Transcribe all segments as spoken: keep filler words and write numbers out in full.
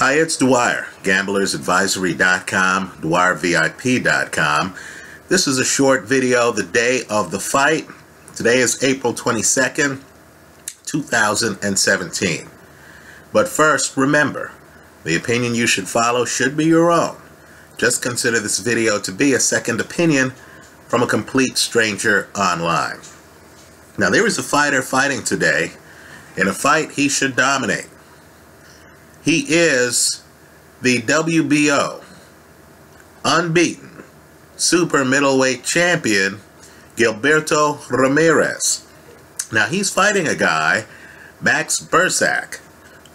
Hi, it's Dwyer, Gamblers Advisory dot com, Dwyer V I P dot com. This is a short video the day of the fight. Today is April twenty-second, two thousand seventeen. But first, remember, the opinion you should follow should be your own. Just consider this video to be a second opinion from a complete stranger online. Now, there is a fighter fighting today in a fight he should dominate. He is the W B O unbeaten super middleweight champion Gilberto Ramirez. Now he's fighting a guy, Max Bursak,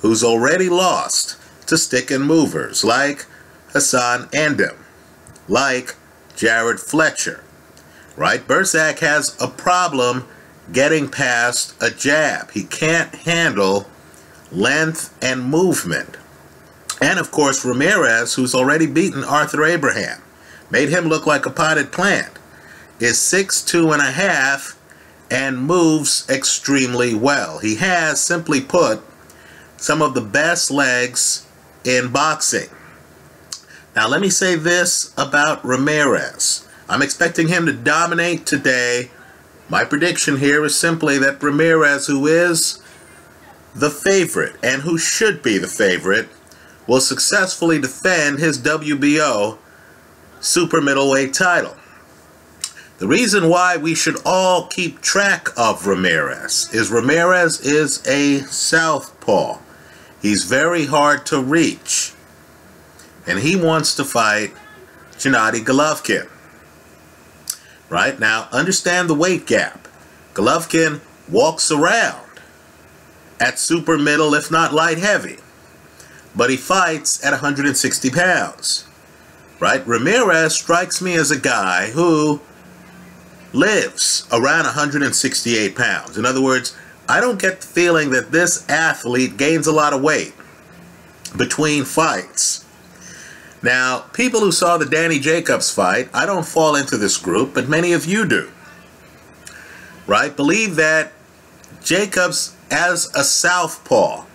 who's already lost to stick and movers like Hassan Andem, like Jared Fletcher, right? Bursak has a problem getting past a jab. He can't handle length and movement. And of course Ramirez, who's already beaten Arthur Abraham, made him look like a potted plant, is six two and a half and moves extremely well. He has, simply put, some of the best legs in boxing. Now let me say this about Ramirez. I'm expecting him to dominate today. My prediction here is simply that Ramirez, who is the favorite, and who should be the favorite, will successfully defend his W B O super middleweight title. The reason why we should all keep track of Ramirez is Ramirez is a southpaw. He's very hard to reach, and he wants to fight Gennady Golovkin. Right now, understand the weight gap. Golovkin walks around at super middle, if not light heavy, but he fights at one hundred sixty pounds, right? Ramirez strikes me as a guy who lives around one hundred sixty-eight pounds. In other words, I don't get the feeling that this athlete gains a lot of weight between fights. Now, people who saw the Danny Jacobs fight, I don't fall into this group, but many of you do, right? Believe that Jacobs, as a southpaw,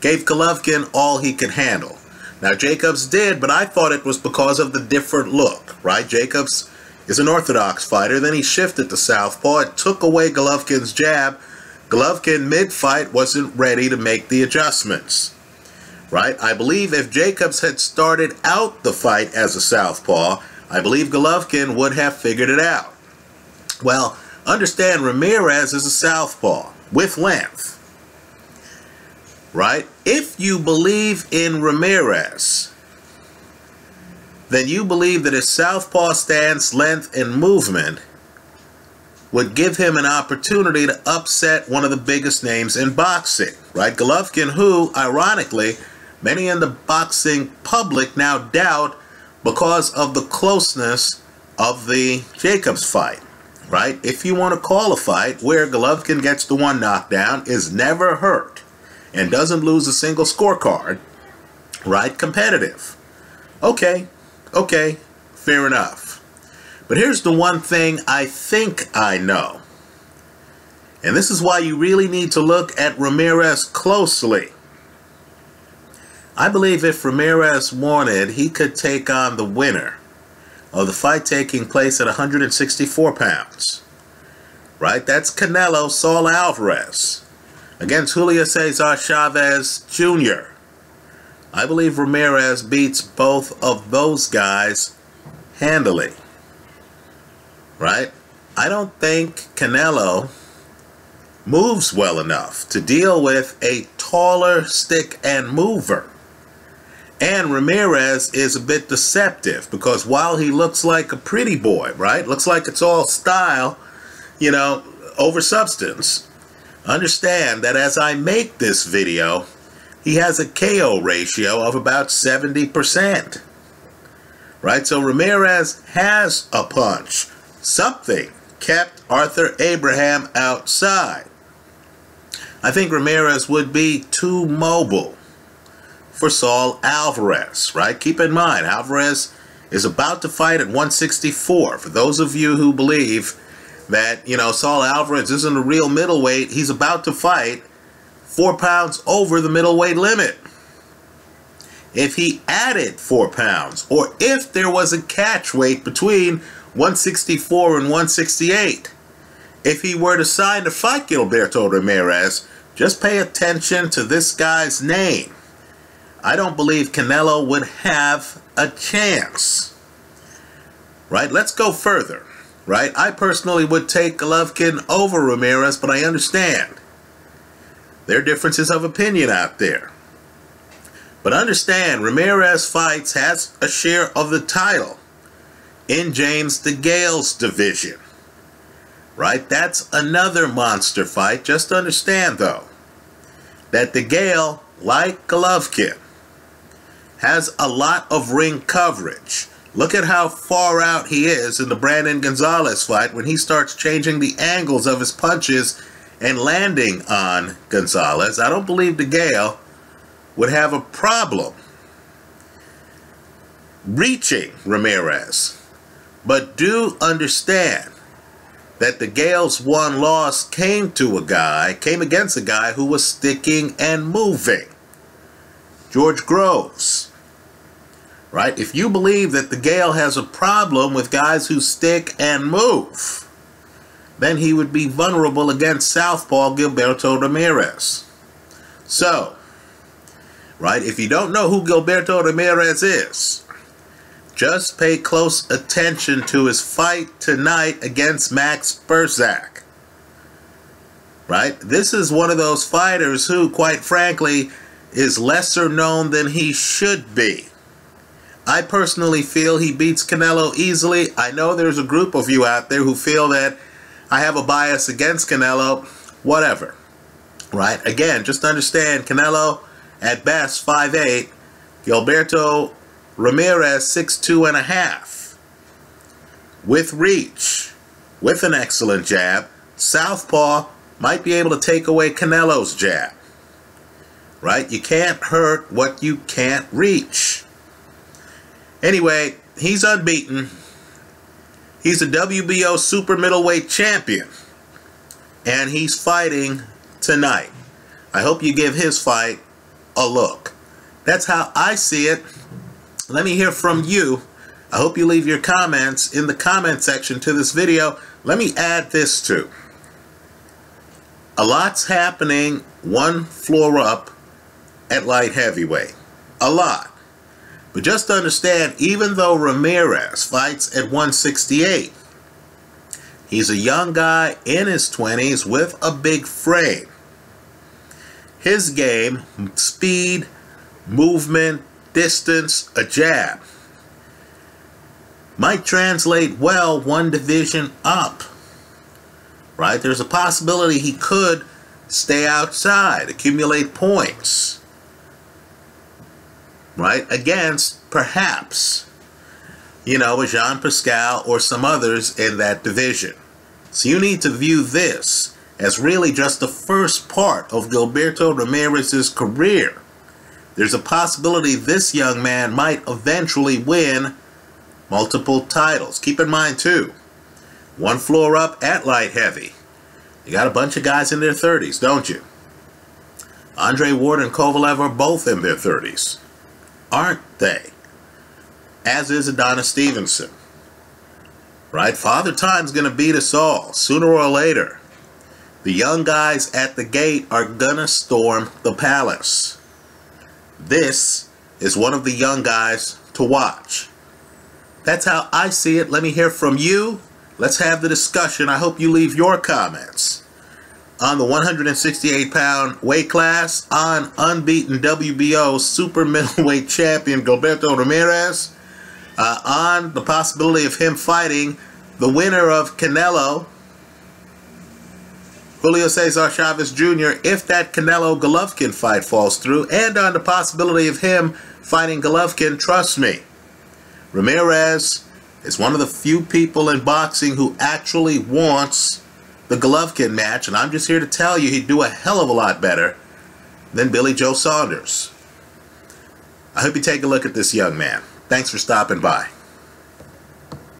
gave Golovkin all he could handle. Now, Jacobs did, but I thought it was because of the different look, right? Jacobs is an orthodox fighter. Then he shifted to southpaw. It took away Golovkin's jab. Golovkin, mid-fight, wasn't ready to make the adjustments, right? I believe if Jacobs had started out the fight as a southpaw, I believe Golovkin would have figured it out. Well, understand, Ramirez is a southpaw with length, right? If you believe in Ramirez, then you believe that his southpaw stance, length, and movement would give him an opportunity to upset one of the biggest names in boxing, right? Golovkin, who, ironically, many in the boxing public now doubt because of the closeness of the Jacobs fight. Right? If you want to call a fight where Golovkin gets the one knockdown, is never hurt, and doesn't lose a single scorecard, right? Competitive. Okay, okay, fair enough. But here's the one thing I think I know, and this is why you really need to look at Ramirez closely. I believe if Ramirez wanted, he could take on the winner of the fight taking place at one hundred sixty-four pounds, right? That's Canelo Saul Alvarez against Julio Cesar Chavez Junior I believe Ramirez beats both of those guys handily, right? I don't think Canelo moves well enough to deal with a taller stick and mover. And Ramirez is a bit deceptive because while he looks like a pretty boy, right? Looks like it's all style, you know, over substance. Understand that as I make this video, he has a K O ratio of about seventy percent, right? So Ramirez has a punch. Something kept Arthur Abraham outside. I think Ramirez would be too mobile for Saul Alvarez, right? Keep in mind, Alvarez is about to fight at one sixty-four. For those of you who believe that, you know, Saul Alvarez isn't a real middleweight, he's about to fight four pounds over the middleweight limit. if he added four pounds or if there was a catch weight between one sixty-four and one sixty-eight. If he were to sign to fight Gilberto Ramirez, just pay attention to this guy's name. I don't believe Canelo would have a chance. Right? Let's go further. Right? I personally would take Golovkin over Ramirez, but I understand there are differences of opinion out there. But understand, Ramirez fights has a share of the title in James DeGale's division. Right? That's another monster fight. Just understand, though, that DeGale, like Golovkin, has a lot of ring coverage. Look at how far out he is in the Brandon Gonzalez fight when he starts changing the angles of his punches and landing on Gonzalez. I don't believe DeGale would have a problem reaching Ramirez. But do understand that DeGale's one loss came to a guy, came against a guy who was sticking and moving. George Groves. Right? If you believe that DeGale has a problem with guys who stick and move, then he would be vulnerable against southpaw Gilberto Ramirez. So, right, if you don't know who Gilberto Ramirez is, just pay close attention to his fight tonight against Max Bursak. Right? This is one of those fighters who, quite frankly, is lesser known than he should be. I personally feel he beats Canelo easily. I know there's a group of you out there who feel that I have a bias against Canelo. Whatever. Right? Again, just understand, Canelo at best five eight, Gilberto Ramirez six two and a half, with reach, with an excellent jab. Southpaw might be able to take away Canelo's jab. Right? You can't hurt what you can't reach. Anyway, he's unbeaten. He's a W B O super middleweight champion, and he's fighting tonight. I hope you give his fight a look. That's how I see it. Let me hear from you. I hope you leave your comments in the comment section to this video. Let me add this too. A lot's happening one floor up at light heavyweight. A lot. But just understand, even though Ramirez fights at one sixty-eight, he's a young guy in his twenties with a big frame. His game, speed, movement, distance, a jab, might translate well one division up. Right? There's a possibility he could stay outside, accumulate points. Right? Against, perhaps, you know, a Jean Pascal or some others in that division. So you need to view this as really just the first part of Gilberto Ramirez's career. There's a possibility this young man might eventually win multiple titles. Keep in mind, too, one floor up at light heavy. You got a bunch of guys in their thirties, don't you? Andre Ward and Kovalev are both in their thirties, aren't they? As is Adonis Stevenson. Right? Father Time's going to beat us all, sooner or later. The young guys at the gate are going to storm the palace. This is one of the young guys to watch. That's how I see it. Let me hear from you. Let's have the discussion. I hope you leave your comments on the one sixty-eight pound weight class, on unbeaten W B O super middleweight champion Gilberto Ramirez, uh, on the possibility of him fighting the winner of Canelo, Julio Cesar Chavez Junior, if that Canelo-Golovkin fight falls through, and on the possibility of him fighting Golovkin. Trust me, Ramirez is one of the few people in boxing who actually wants the Golovkin match, and I'm just here to tell you he'd do a hell of a lot better than Billy Joe Saunders. I hope you take a look at this young man. Thanks for stopping by.